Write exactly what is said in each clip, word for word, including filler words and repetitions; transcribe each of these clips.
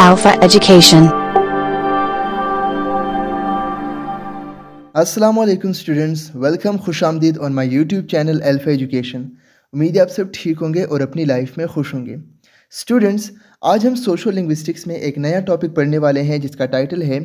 Alpha Education। Assalamualaikum students, welcome खुशामदीद on my YouTube channel Alpha Education। उम्मीद है आप सब ठीक होंगे और अपनी लाइफ में खुश होंगे। स्टूडेंट्स, आज हम सोशो लिंग्विस्टिक्स में एक नया टॉपिक पढ़ने वाले हैं जिसका टाइटल है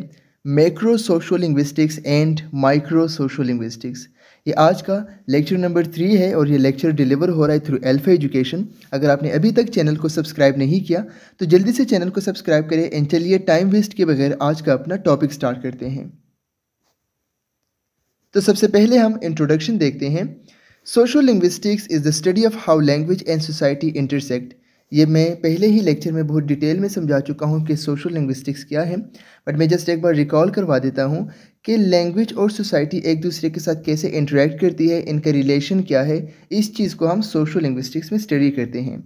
macro socio linguistics and micro socio linguistics. ये आज का लेक्चर नंबर थ्री है और ये लेक्चर डिलीवर हो रहा है थ्रू अल्फा एजुकेशन। अगर आपने अभी तक चैनल को सब्सक्राइब नहीं किया तो जल्दी से चैनल को सब्सक्राइब करें। एंड चलिए टाइम वेस्ट के बगैर आज का अपना टॉपिक स्टार्ट करते हैं। तो सबसे पहले हम इंट्रोडक्शन देखते हैं। Socio linguistics is the study of how language and society intersect. ये मैं पहले ही लेक्चर में बहुत डिटेल में समझा चुका हूँ कि सोशल लिंग्विस्टिक्स क्या है, बट मैं जस्ट एक बार रिकॉल करवा देता हूँ कि लैंग्वेज और सोसाइटी एक दूसरे के साथ कैसे इंटरेक्ट करती है, इनका रिलेशन क्या है, इस चीज़ को हम सोशल लिंग्विस्टिक्स में स्टडी करते हैं।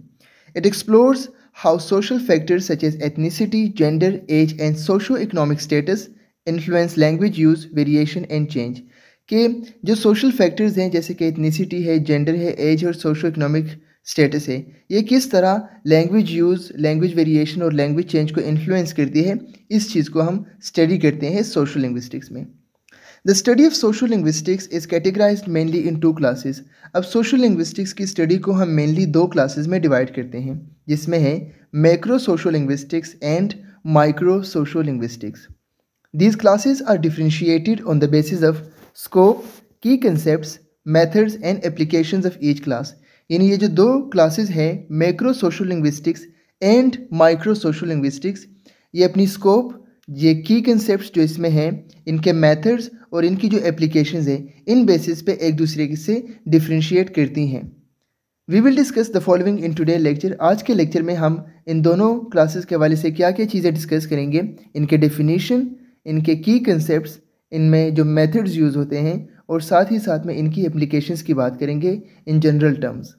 It explores how social factors such as ethnicity, gender, age and socio economic status influence language use, variation and change. के जो सोशल फैक्टर्स हैं जैसे कि एथनिसिटी है, जेंडर है, एज और सोशो इकोनॉमिक स्टेटस है, ये किस तरह लैंग्वेज यूज़, लैंग्वेज वेरिएशन और लैंग्वेज चेंज को इन्फ्लुएंस करती है, इस चीज़ को हम स्टडी करते हैं सोशल लिंग्विस्टिक्स में। The study of social linguistics is categorised mainly in two classes. अब सोशल लिंग्विस्टिक्स की स्टडी को हम मेनली दो क्लासेस में डिवाइड करते हैं, जिसमें है macro social linguistics and micro social linguistics. These classes are differentiated on the basis of scope, key concepts, methods and applications of each class. यानी ये जो दो क्लासेस हैं macro social linguistics and micro social linguistics, ये अपनी scope, ये की concepts जो इसमें हैं, इनके मेथड्स और इनकी जो एप्लीकेशंस हैं, इन बेसिस पे एक दूसरे से डिफ्रेंशिएट करती हैं। We will discuss the following in today lecture. आज के लेक्चर में हम इन दोनों क्लासेस के हवाले से क्या क्या चीज़ें डिस्कस करेंगे, इनके डेफिनेशन, इनके की कंसेप्ट्स, इनमें जो मेथड्स यूज़ होते हैं और साथ ही साथ में इनकी एप्लीकेशंस की बात करेंगे इन जनरल टर्म्स।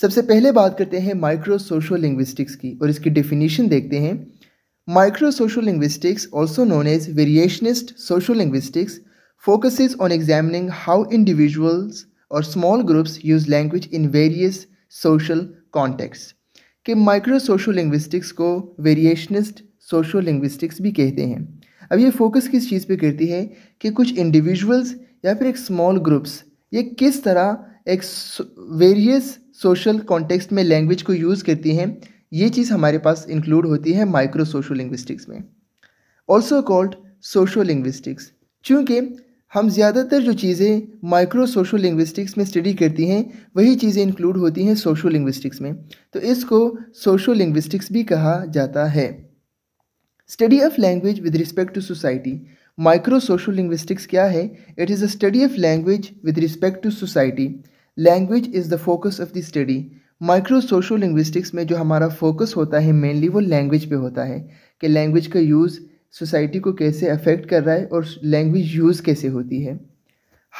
सबसे पहले बात करते हैं माइक्रो सोशल लिंग्विस्टिक्स की और इसकी डेफिनेशन देखते हैं। Micro social linguistics, also known as variationist social linguistics, focuses on examining how individuals और small groups use language in various social context. कि माइक्रो सोशल लिंग्विस्टिक्स को वेरिएशनिस्ट सोशल लिंग्विस्टिक्स भी कहते हैं। अब ये फोकस किस चीज़ पे करती है कि कुछ इंडिविजुअल्स या फिर एक स्मॉल ग्रुप्स, ये किस तरह एक वेरियस सोशल कॉन्टेक्स्ट में लैंग्वेज को यूज़ करती हैं, ये चीज़ हमारे पास इंक्लूड होती है माइक्रो सोशल लिंग्विस्टिक्स में। ऑल्सो कॉल्ड सोशो लिंग्विस्टिक्स, चूँकि हम ज़्यादातर जो चीज़ें माइक्रो सोशल लिंग्विस्टिक्स में स्टडी करती हैं वही चीज़ें इंक्लूड होती हैं सोशो लिंग्विस्टिक्स में, तो इसको सोशो लिंग्विस्टिक्स भी कहा जाता है। Study of language with respect to society. Micro social linguistics क्या है? It is a study of language with respect to society. Language is the focus of the study. Micro social linguistics में जो हमारा focus होता है mainly वो language पे होता है कि लैंग्वेज का यूज़ सोसाइटी को कैसे अफेक्ट कर रहा है और लैंग्वेज यूज़ कैसे होती है।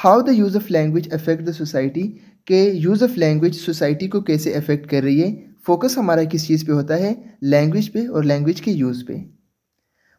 How the use of language affect the society, के यूज़ ऑफ लैंग्वेज सोसाइटी को कैसे अफेक्ट कर रही है। फोकस हमारा किस चीज़ पे होता है? लैंग्वेज पे और लैंग्वेज के यूज़ पे।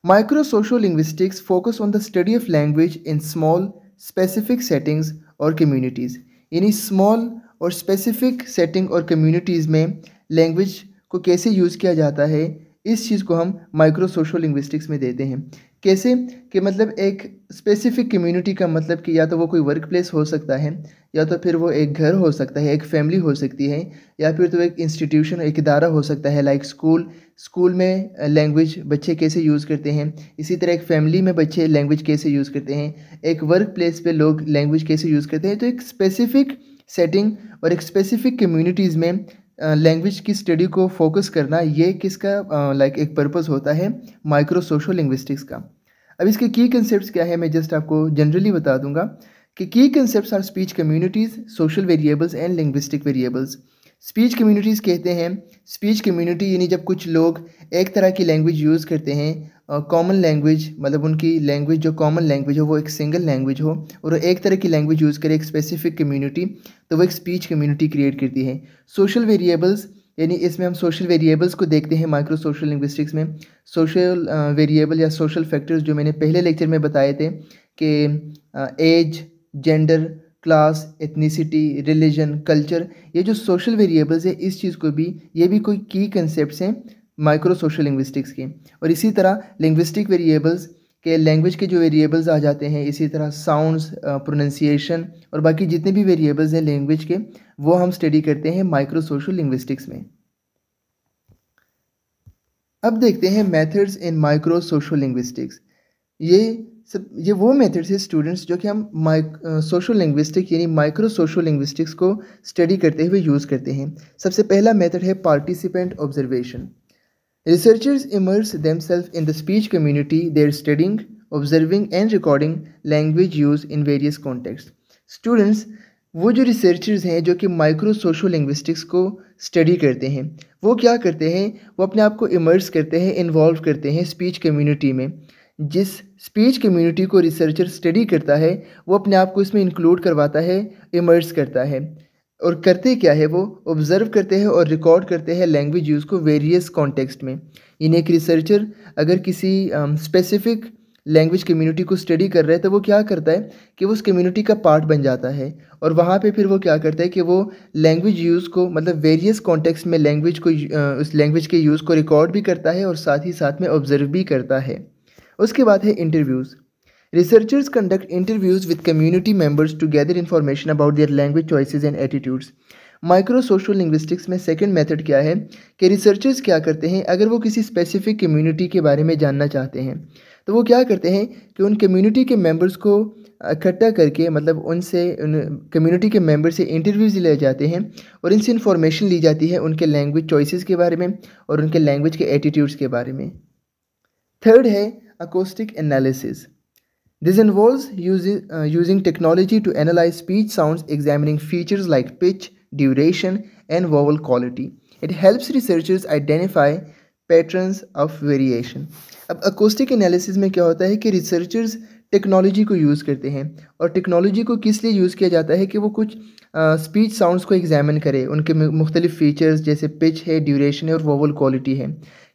Micro social linguistics focus on the study of language in small specific settings और कम्युनिटीज़। यानी स्मॉल और स्पेसिफिक सेटिंग और कम्युनिटीज़ में लैंग्वेज को कैसे यूज़ किया जाता है, इस चीज़ को हम माइक्रो सोशल लिंग्विस्टिक्स में देते हैं। कैसे कि मतलब एक स्पेसिफिक कम्युनिटी का मतलब कि या तो वो कोई वर्क प्लेस हो सकता है, या तो फिर वो एक घर हो सकता है, एक फैमिली हो सकती है, या फिर तो एक इंस्टीट्यूशन, एक इदारा हो सकता है, लाइक स्कूल। स्कूल में लैंग्वेज बच्चे कैसे यूज़ करते हैं, इसी तरह एक फैमिली में बच्चे लैंग्वेज कैसे यूज़ करते हैं, एक वर्क प्लेस पे लोग लैंग्वेज कैसे यूज़ करते हैं। तो एक स्पेसिफिक सेटिंग और एक स्पेसिफिक कम्युनिटीज़ में लैंग्वेज की स्टडी को फोकस करना, ये किसका लाइक एक पर्पस होता है माइक्रो सोशल लिंग्विस्टिक्स का। अब इसके की कंसेप्ट्स क्या है, मैं जस्ट आपको जनरली बता दूंगा कि key concepts are speech communities, social variables and linguistic variables. Speech communities कहते हैं स्पीच कम्युनिटी, यानी जब कुछ लोग एक तरह की लैंग्वेज यूज़ करते हैं, कॉमन लैंग्वेज, मतलब उनकी लैंग्वेज जो कॉमन लैंग्वेज हो वो एक सिंगल लैंग्वेज हो और एक तरह की लैंग्वेज यूज़ करे एक स्पेसिफिक कम्युनिटी, तो वो एक स्पीच कम्युनिटी क्रिएट करती है। सोशल वेरिएबल्स, यानी इसमें हम सोशल वेरिएबल्स को देखते हैं माइक्रो सोशल लिंग्विस्टिक्स में। सोशल वेरिएबल या सोशल फैक्टर्स जो मैंने पहले लेक्चर में बताए थे कि age, gender, class, ethnicity, religion, culture, ये जो सोशल वेरिएबल्स है, इस चीज़ को भी, ये भी कोई की कंसेप्ट्स हैं माइक्रो सोशल लिंग्विस्टिक्स की। और इसी तरह लिंग्विस्टिक वेरिएबल्स के लैंग्वेज के जो वेरिएबल्स आ जाते हैं, इसी तरह साउंड्स, प्रोनंसिएशन और बाकी जितने भी वेरिएबल्स हैं लैंग्वेज के, वो हम स्टडी करते हैं माइक्रो सोशल लिंग्विस्टिक्स में। अब देखते हैं methods in micro social linguistics. ये सब ये वो मेथड्स हैं स्टूडेंट्स जो कि हम माइक सोशल लिंग्विस्टिक यानी माइक्रो सोशल लिंग्विस्टिक्स को स्टडी करते हुए यूज़ करते हैं। सबसे पहला मेथड है participant observation. Researchers immerse themselves in the speech community. They are studying, observing, and recording language use in various contexts. Students, वो जो researchers हैं जो कि micro social linguistics को study करते हैं, वो क्या करते हैं, वो अपने आप को immerse करते हैं, involve करते हैं speech community में। जिस speech community को researcher study करता है, वो अपने आप को इसमें include करवाता है, immerse करता है। और करते क्या है, वो ऑब्ज़र्व करते हैं और रिकॉर्ड करते हैं लैंग्वेज यूज़ को वेरियस कॉन्टेक्स्ट में। इन एक रिसर्चर अगर किसी स्पेसिफिक लैंग्वेज कम्युनिटी को स्टडी कर रहा है, तो वो क्या करता है कि वो उस कम्युनिटी का पार्ट बन जाता है और वहाँ पे फिर वो क्या करता है कि वो लैंग्वेज यूज़ को, मतलब वेरियस कॉन्टेक्स्ट में लैंग्वेज को, उस लैंग्वेज के यूज़ को रिकॉर्ड भी करता है और साथ ही साथ में ऑब्ज़र्व भी करता है। उसके बाद है interviews. Researchers conduct interviews with community members to gather information about their language choices and attitudes. Micro social linguistics में सेकेंड मेथड क्या है कि रिसर्चर्स क्या करते हैं, अगर वो किसी स्पेसिफिक कम्युनिटी के बारे में जानना चाहते हैं तो वो क्या करते हैं कि उन कम्युनिटी के मेंबर्स को इकट्ठा करके, मतलब उनसे, उन कम्युनिटी के मेंबर से इंटरव्यूज़ लिए जाते हैं और इनसे इन्फॉर्मेशन ली जाती है उनके लैंग्वेज चॉइसेस के बारे में और उनके लैंग्वेज के एटीट्यूड्स के बारे में। थर्ड है acoustic analysis. This involves using, uh, using technology to analyze speech sounds, examining features like pitch, duration, and vowel quality. It helps researchers identify patterns of variation. अब acoustic analysis में क्या होता है कि researchers टेक्नोलॉजी को use करते हैं, और टेक्नोलॉजी को किस लिए यूज़ किया जाता है कि वो कुछ स्पीच uh, साउंड्स को एग्जामिन करे, उनके मुख्तलिफ फीचर्स जैसे पिच है, ड्यूरेशन है और वोवल क्वालिटी है,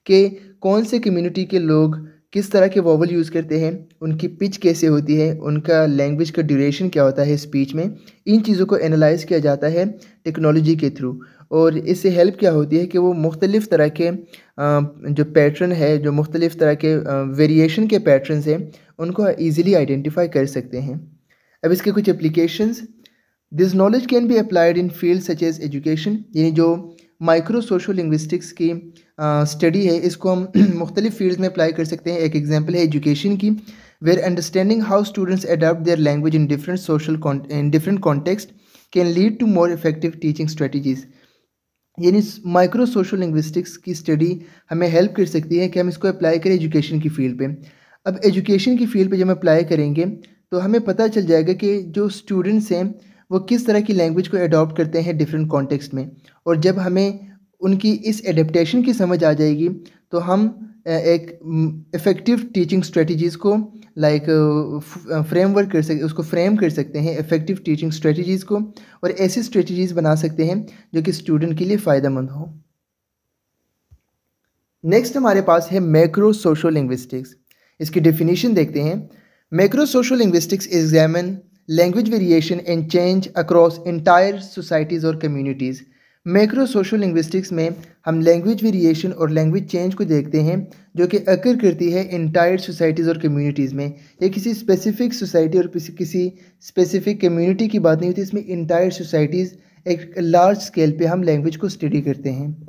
कि कौन से कम्युनिटी के लोग किस तरह के वोवल यूज़ करते हैं, उनकी पिच कैसे होती है, उनका लैंग्वेज का ड्यूरेशन क्या होता है स्पीच में। इन चीज़ों को एनालाइज़ किया जाता है टेक्नोलॉजी के थ्रू, और इससे हेल्प क्या होती है कि वो मुख्तलिफ़ तरह के जो पैटर्न है, जो मुख्तलिफ़ तरह के वेरिएशन के पैटर्न्स हैं, उनको ईज़िली आइडेंटिफाई कर सकते हैं। अब इसके कुछ applications. This knowledge can be applied in field such as education, यानी जो माइक्रो सोशल लिंग्विस्टिक्स की स्टडी है इसको हम मुख्तलिफ फील्ड्स में अप्लाई कर सकते हैं। एक एग्जांपल है एजुकेशन की, where understanding how students adopt their language in different social in different context can lead to more effective teaching strategies. यानी माइक्रो सोशल लिंग्विस्टिक्स की स्टडी हमें हेल्प कर सकती है कि हम इसको अप्लाई करें एजुकेशन की फील्ड पे। अब एजुकेशन की फील्ड पर जब हम अप्लाई करेंगे तो हमें पता चल जाएगा कि जो स्टूडेंट्स हैं वो किस तरह की लैंग्वेज को अडॉप्ट करते हैं डिफरेंट कॉन्टेक्स्ट में, और जब हमें उनकी इस एडेप्टेशन की समझ आ जाएगी तो हम एक इफ़ेक्टिव टीचिंग स्ट्रेटजीज़ को लाइक फ्रेमवर्क कर सक उसको फ्रेम कर सकते हैं इफ़ेक्टिव टीचिंग स्ट्रेटजीज़ को, और ऐसी स्ट्रेटजीज़ बना सकते हैं जो कि स्टूडेंट के लिए फ़ायदेमंद हो। नेक्स्ट हमारे पास है मैक्रो सोशल लिंग्विस्टिक्स। इसकी डेफिनेशन देखते हैं। Macro social linguistics examine language variation and change across entire societies और कम्युनिटीज़। मैक्रो सोशल लिंग्विस्टिक्स में हम लैंग्वेज वेरिएशन और लैंग्वेज चेंज को देखते हैं जो कि अकर करती है इंटायर सोसाइटीज़ और कम्युनिटीज़ में। ये किसी स्पेसिफिक सोसाइटी और किसी स्पेसिफिक कम्युनिटी की बात नहीं होती, इसमें इंटायर सोसाइटीज़ एक लार्ज स्केल पे हम लैंग्वेज को स्टडी करते हैं।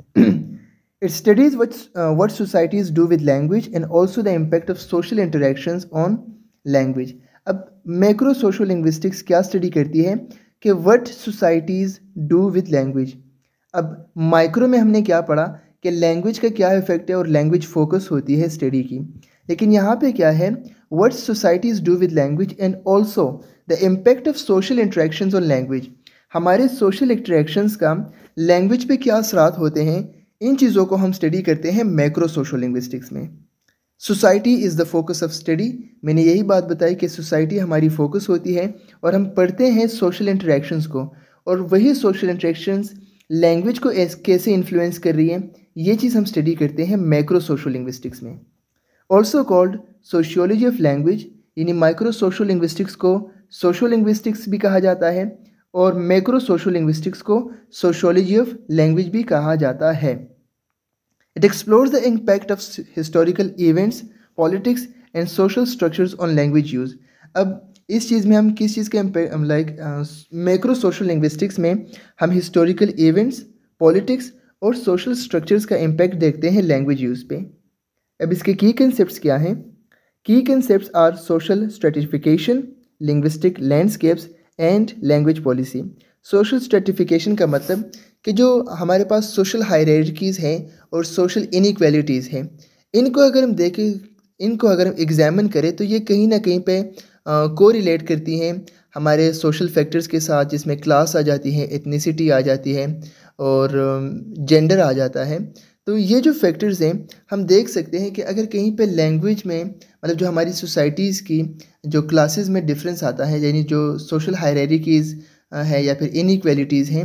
It studies what what societies do with language and also the impact of social interactions on language. अब मैक्रो सोशल लिंग्विस्टिक्स क्या स्टडी करती है कि what societies do with language. अब माइक्रो में हमने क्या पढ़ा कि लैंग्वेज का क्या इफेक्ट है और लैंग्वेज फोकस होती है स्टडी की, लेकिन यहाँ पे क्या है what societies do with language and also the impact of social interactions on language. हमारे सोशल इंटरेक्शंस का लैंग्वेज पे क्या असरात होते हैं, इन चीज़ों को हम स्टडी करते हैं मैक्रो सोशल लिंग्विस्टिक्स में। Society is the focus of study. मैंने यही बात बताई कि सोसाइटी हमारी फोकस होती है और हम पढ़ते हैं सोशल इंटरेक्शंस को, और वही सोशल इंटरेक्शंस लैंग्वेज को कैसे इन्फ्लुएंस कर रही है, ये चीज़ हम स्टडी करते हैं मैक्रो सोशल लिंग्विस्टिक्स में। Also called sociology of language, यानी माइक्रो सोशल लिंग्विस्टिक्स को सोशल लिंग्विस्टिक्स भी कहा जाता है और मैक्रो सोशल लिंग्विस्टिक्स को सोशियोलॉजी ऑफ लैंग्वेज भी कहा जाता है। It explores the impact of historical events, politics and social structures on language use. अब इस चीज़ में हम किस चीज़ के लाइक मैक्रो सोशल लिंग्विस्टिक्स में हम हिस्टोरिकल इवेंट्स, पॉलिटिक्स और सोशल स्ट्रक्चर्स का इम्पैक्ट देखते हैं लैंग्वेज यूज़ पे। अब इसके की कंसेप्ट्स क्या हैं? Key concepts are social stratification, linguistic landscapes and language policy. Social stratification का मतलब कि जो हमारे पास सोशल हायरार्कीज़ हैं और सोशल इनइक्वालिटीज़ हैं, इनको अगर हम देखें, इनको अगर हम एग्जामिन करें तो ये कहीं ना कहीं पे कोरिलेट करती हैं हमारे सोशल फैक्टर्स के साथ, जिसमें क्लास आ जाती है, एथनिसिटी आ जाती है और जेंडर आ जाता है। तो ये जो फैक्टर्स हैं हम देख सकते हैं कि अगर कहीं पे लैंग्वेज में, मतलब जो हमारी सोसाइटीज़ की जो क्लासेस में डिफरेंस आता है, यानी जो सोशल हायरार्कीज़ है या फिर इनइक्वालिटीज़ हैं,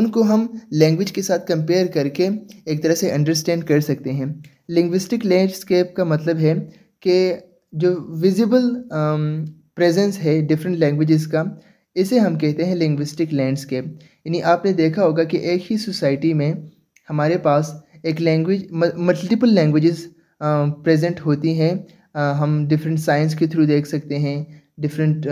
उनको हम लैंग्वेज के साथ कंपेयर करके एक तरह से अंडरस्टैंड कर सकते हैं। लिंग्विस्टिक लैंडस्केप का मतलब है कि जो विजिबल प्रेजेंस है डिफरेंट लैंग्वेजेस का, इसे हम कहते हैं लिंग्विस्टिक लैंडस्केप। यानी आपने देखा होगा कि एक ही सोसाइटी में हमारे पास एक लैंग्वेज, मल्टीपल लैंग्वेजेस प्रेजेंट होती हैं। uh, हम डिफरेंट साइंस के थ्रू देख सकते हैं, डिफरेंट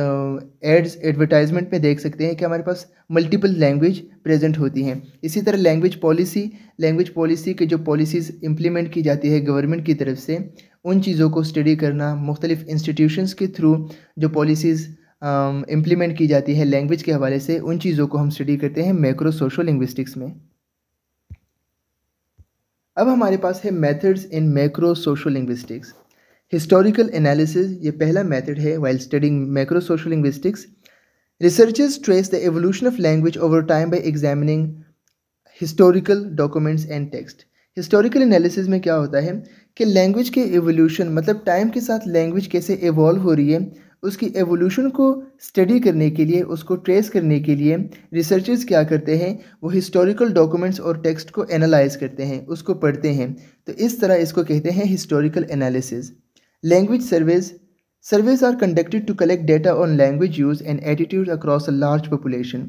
एड्स एडवर्टाइजमेंट में देख सकते हैं कि हमारे पास मल्टीपल लैंग्वेज प्रेजेंट होती हैं। इसी तरह लैंग्वेज पॉलिसी, लैंग्वेज पॉलिसी के जो पॉलिसीज़ इम्प्लीमेंट की जाती है गवर्नमेंट की तरफ से, उन चीज़ों को स्टडी करना, मुख्तलिफ़ इंस्टीट्यूशंस के थ्रू जो पॉलिसीज़ इम्प्लीमेंट की जाती है लैंग्वेज के हवाले से, उन चीज़ों को हम स्टडी करते हैं मैक्रो सोशल लिंग्विस्टिक्स में। अब हमारे पास है methods in macro social linguistics. Historical analysis ये पहला मेथड है while studying macro social linguistics. Researchers trace the evolution of language over time by examining historical documents and text. Historical analysis में क्या होता है कि लैंग्वेज के एवोल्यूशन, मतलब टाइम के साथ लैंग्वेज कैसे एवॉल्व हो रही है, उसकी एवोल्यूशन को स्टडी करने के लिए, उसको ट्रेस करने के लिए रिसर्चर्स क्या करते हैं, वो हिस्टोरिकल डॉक्यूमेंट्स और टेक्स्ट को एनालाइज करते हैं, उसको पढ़ते हैं। तो इस तरह इसको कहते हैं historical analysis. Language surveys. Surveys are conducted to collect data on language use and attitudes across a large population.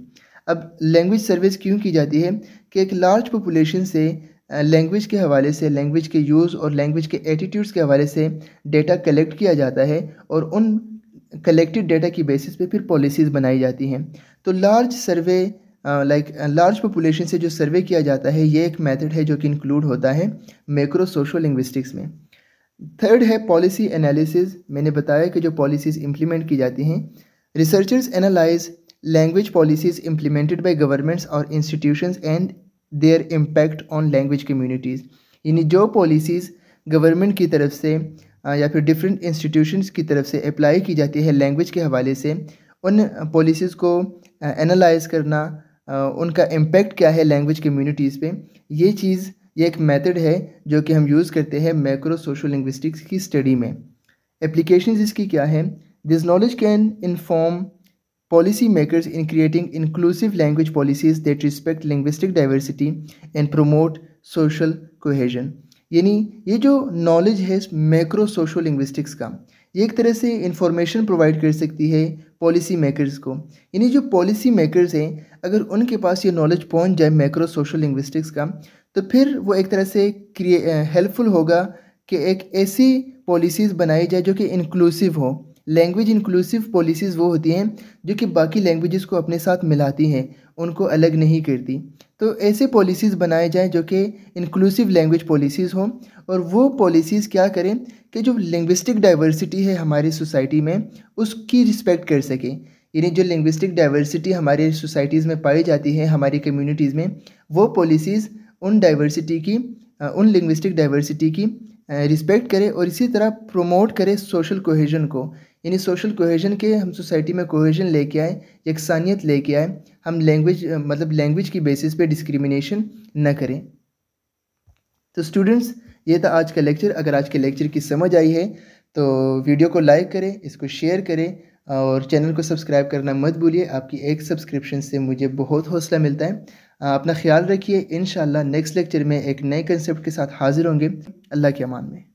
अब language surveys क्यों की जाती है कि एक large population से language के हवाले से, language के use और language के attitudes के हवाले से data collect किया जाता है और उन collected data की basis पे फिर policies बनाई जाती हैं। तो large survey like large population से जो survey किया जाता है, ये एक method है जो कि include होता है मैक्रो सोशल linguistics में। थर्ड है पॉलिसी एनालिसिस। मैंने बताया कि जो पॉलिसीज़ इम्प्लीमेंट की जाती हैं, researchers analyse language policies implemented by governments और institutions and their impact on language communities. यानी जो पॉलिसीज़ गवर्नमेंट की तरफ से या फिर डिफरेंट इंस्टीट्यूशंस की तरफ से अप्लाई की जाती है लैंग्वेज के हवाले से, उन पॉलिसीज़ को एनालाइज करना, उनका इम्पैक्ट क्या है लैंग्वेज कम्युनिटीज़ पे, ये चीज़, ये एक मेथड है जो कि हम यूज़ करते हैं मैक्रो सोशल लिंग्विस्टिक्स की स्टडी में। एप्लीकेशंस इसकी क्या है? This knowledge can inform policy makers in creating inclusive language policies that respect linguistic diversity and promote social cohesion. यानी ये जो नॉलेज है मैक्रो सोशल लिंग्विस्टिक्स का, ये एक तरह से इंफॉर्मेशन प्रोवाइड कर सकती है पॉलिसी मेकर्स को। यानी जो पॉलिसी मेकर्स हैं, अगर उनके पास ये नॉलेज पहुंच जाए मैक्रो सोशल लिंग्विस्टिक्स का, तो फिर वो एक तरह से हेल्पफुल होगा कि एक ऐसी पॉलिसीज़ बनाई जाए जो कि इंक्लूसिव हो। लैंग्वेज इंक्लूसिव पॉलिसीज़ वो होती हैं जो कि बाकी लैंग्वेजेस को अपने साथ मिलाती हैं, उनको अलग नहीं करती। तो ऐसे पॉलिसीज़ बनाए जाएँ जो कि इंक्लूसिव लैंग्वेज पॉलिसीज़ हों, और वो पॉलिसीज़ क्या करें कि जो लिंग्विस्टिक डाइवर्सिटी है हमारी सोसाइटी में, उसकी रिस्पेक्ट कर सकें। यानी जो लिंग्विस्टिक डाइवर्सिटी हमारे सोसाइटीज़ में पाई जाती है, हमारी कम्यूनिटीज़ में, वो पॉलिसीज़ उन डाइवर्सिटी की, उन लिंग्विस्टिक डाइवर्सिटी की रिस्पेक्ट करे और इसी तरह प्रोमोट करे सोशल कोहेजन को। यानी सोशल कोहेजन के, हम सोसाइटी में कोहेजन लेके आए, यकसानियत लेके आए, हम लैंग्वेज, मतलब लैंग्वेज की बेसिस पे डिस्क्रिमिनेशन न करें। तो स्टूडेंट्स, ये था आज का लेक्चर। अगर आज के लेक्चर की समझ आई है तो वीडियो को लाइक करें, इसको शेयर करें और चैनल को सब्सक्राइब करना मत भूलिए। आपकी एक सब्सक्रिप्शन से मुझे बहुत हौसला मिलता है। अपना ख्याल रखिए। इंशाल्लाह नेक्स्ट लेक्चर में एक नए कंसेप्ट के साथ हाजिर होंगे। अल्लाह के अमान में।